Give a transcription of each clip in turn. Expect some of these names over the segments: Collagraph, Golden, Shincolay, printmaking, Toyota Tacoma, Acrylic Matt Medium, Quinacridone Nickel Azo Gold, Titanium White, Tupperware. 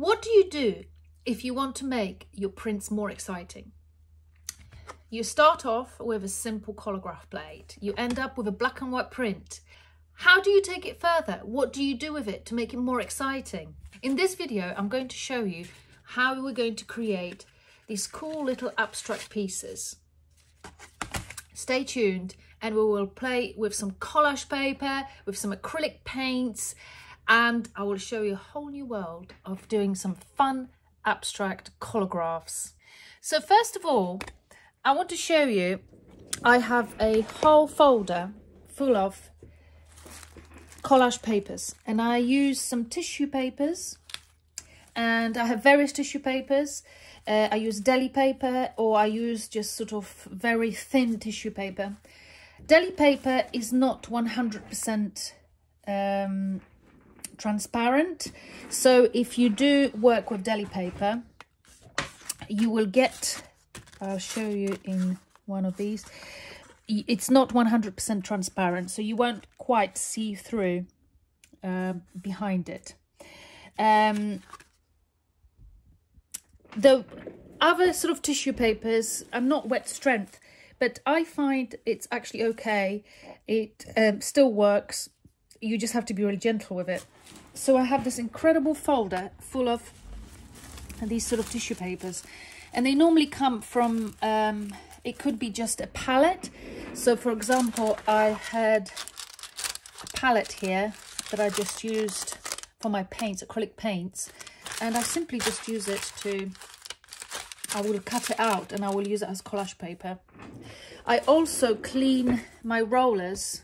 What do you do if you want to make your prints more exciting? You start off with a simple collagraph blade. You end up with a black and white print. How do you take it further? What do you do with it to make it more exciting? In this video, I'm going to show you how we're going to create these cool little abstract pieces. Stay tuned and we will play with some collage paper, with some acrylic paints, and I will show you a whole new world of doing some fun abstract collagraphs. So first of all, I want to show you, I have a whole folder full of collage papers, and I use some tissue papers, and I have various tissue papers. I use deli paper, or I use just sort of very thin tissue paper. Deli paper is not 100% transparent, so if you do work with deli paper, you will get, I'll show you in one of these, it's not 100% transparent, so you won't quite see through behind it. The other sort of tissue papers are not wet strength, but I find it's actually okay. It still works. You just have to be really gentle with it. So I have this incredible folder full of these sort of tissue papers. And they normally come from, it could be just a palette. So for example, I had a palette here that I just used for my paints, acrylic paints. And I simply just use it to, I will cut it out and I will use it as collage paper. I also clean my rollers.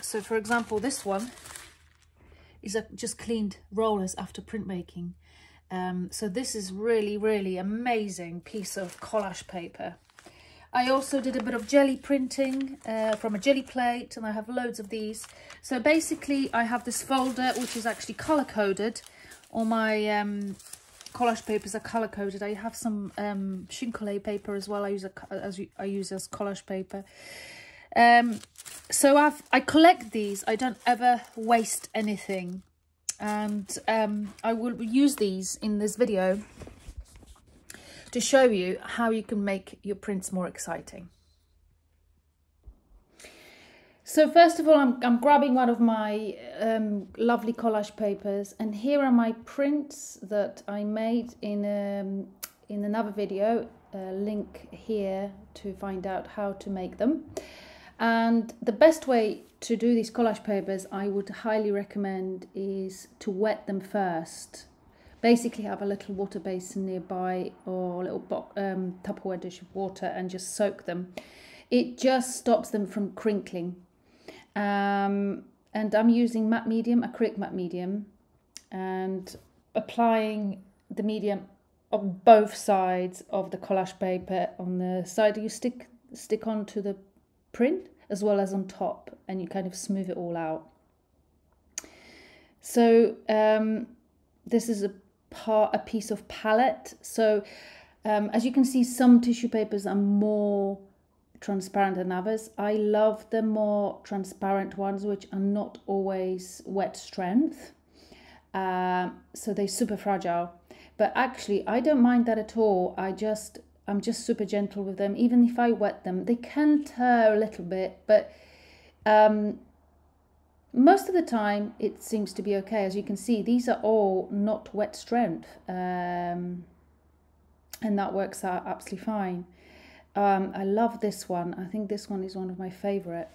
So for example, this one is just cleaned rollers after printmaking. So this is really, really amazing piece of collage paper. I also did a bit of jelly printing from a jelly plate, and I have loads of these. So basically I have this folder, which is actually color coded. All my collage papers are color coded. I have some Shincolay paper as well. I use as collage paper. So I collect these. I don't ever waste anything. And I will use these in this video to show you how you can make your prints more exciting. So first of all, I'm grabbing one of my lovely collage papers, and here are my prints that I made in another video. Link here to find out how to make them. And the best way to do these collage papers, I would highly recommend, is to wet them first. Basically have a little water basin nearby, or a little Tupperware dish of water, and just soak them. It just stops them from crinkling. And I'm using matte medium, acrylic matte medium, and applying the medium on both sides of the collage paper, on the side you stick onto the print, as well as on top, and you kind of smooth it all out. So this is a piece of palette. So as you can see, some tissue papers are more transparent than others. I love the more transparent ones, which are not always wet strength. So they're super fragile, but actually I don't mind that at all. I'm just super gentle with them. Even if I wet them, they can tear a little bit, but most of the time it seems to be okay. As you can see, these are all not wet strength, and that works out absolutely fine. I love this one. I think this one is one of my favorite.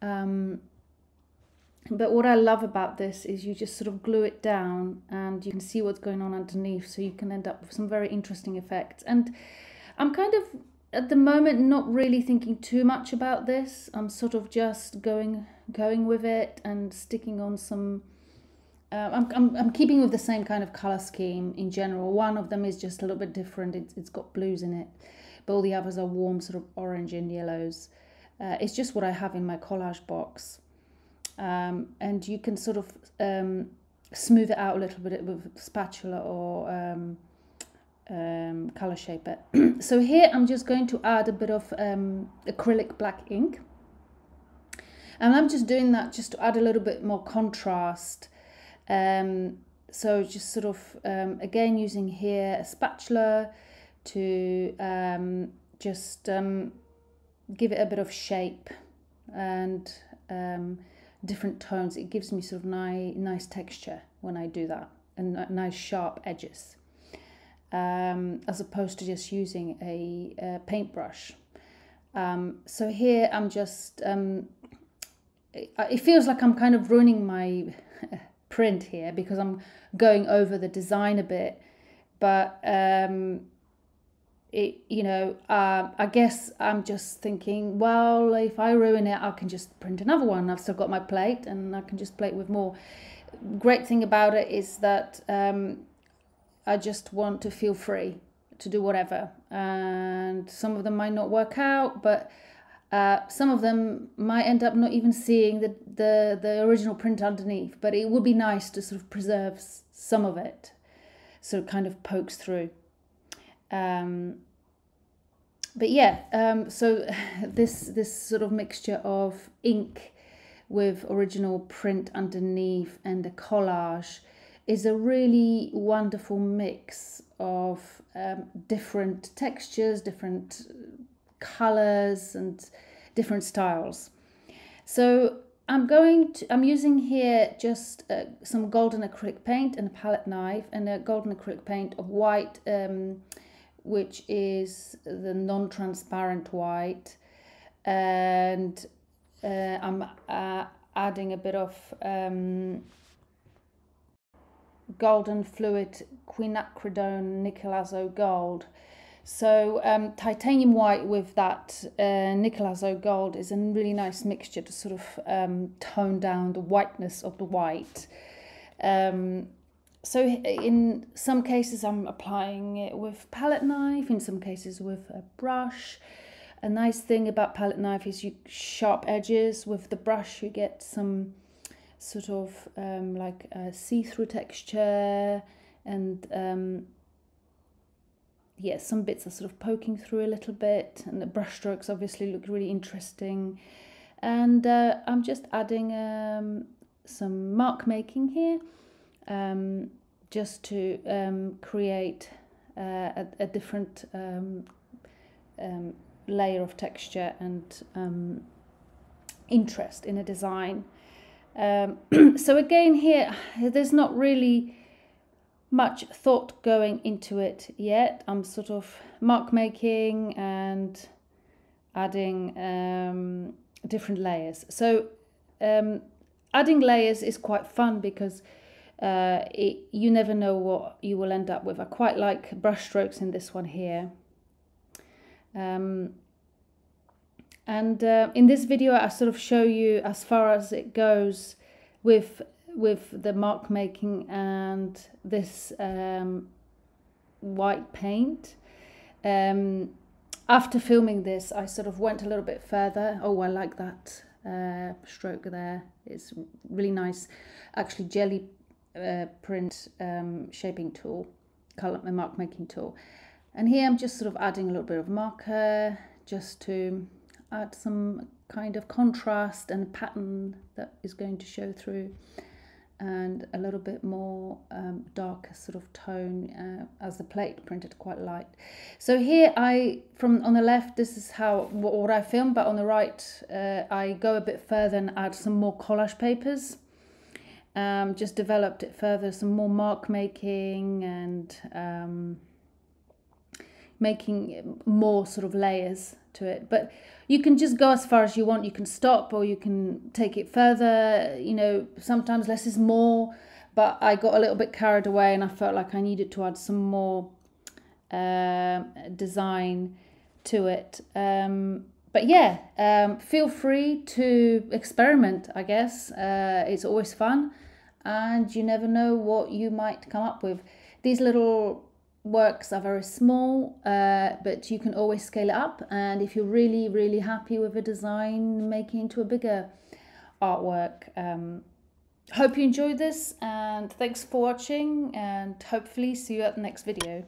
But what I love about this is you just sort of glue it down and you can see what's going on underneath, so you can end up with some very interesting effects. And I'm kind of, at the moment, not really thinking too much about this. I'm sort of just going with it and sticking on some... I'm keeping with the same kind of colour scheme in general. One of them is just a little bit different. It's got blues in it, but all the others are warm sort of orange and yellows. It's just what I have in my collage box. And you can sort of smooth it out a little bit with a spatula or colour shaper. So here I'm just going to add a bit of acrylic black ink. And I'm just doing that just to add a little bit more contrast. So just sort of, again, using here a spatula to give it a bit of shape and different tones. It gives me sort of nice texture when I do that, and nice sharp edges, as opposed to just using a paintbrush. So here I'm just, it feels like I'm kind of ruining my print here because I'm going over the design a bit, but I guess I'm just thinking, well, if I ruin it, I can just print another one. I've still got my plate and I can just plate with more. Great thing about it is that I just want to feel free to do whatever, and some of them might not work out, but some of them might end up not even seeing the original print underneath, but it would be nice to sort of preserve some of it, so it kind of pokes through. But yeah, so this sort of mixture of ink with original print underneath and the collage is a really wonderful mix of different textures, different colors and different styles. So I'm using here just some golden acrylic paint and a palette knife, and a golden acrylic paint of white, which is the non-transparent white, and I'm adding a bit of golden fluid Quinacridone Nickel Azo Gold. So titanium white with that Nickel Azo Gold is a really nice mixture to sort of tone down the whiteness of the white. So in some cases I'm applying it with palette knife, in some cases with a brush. A nice thing about palette knife is you sharp edges. With the brush you get some sort of like a see-through texture, and yeah, some bits are sort of poking through a little bit, and the brush strokes obviously look really interesting. And I'm just adding some mark making here, just to create a different layer of texture and interest in a design. So again here, there's not really much thought going into it yet. I'm sort of mark making and adding different layers. So adding layers is quite fun because you never know what you will end up with. I quite like brush strokes in this one here. And in this video I sort of show you as far as it goes with the mark making and this white paint. After filming this, I sort of went a little bit further. Oh, I like that stroke there. It's really nice. Actually, jelly print shaping tool, color and mark making tool. And here I'm just sort of adding a little bit of marker just to add some kind of contrast and pattern that is going to show through, and a little bit more darker sort of tone as the plate printed quite light. So here on the left, this is what I film, but on the right I go a bit further and add some more collage papers. Just developed it further, some more mark making and making more sort of layers to it. But you can just go as far as you want. You can stop or you can take it further. You know, sometimes less is more, but I got a little bit carried away and I felt like I needed to add some more design to it. But yeah, feel free to experiment, I guess. It's always fun, and you never know what you might come up with. These little works are very small, but you can always scale it up, and if you're really, really happy with a design, make it into a bigger artwork. Hope you enjoyed this, and thanks for watching, and hopefully see you at the next video.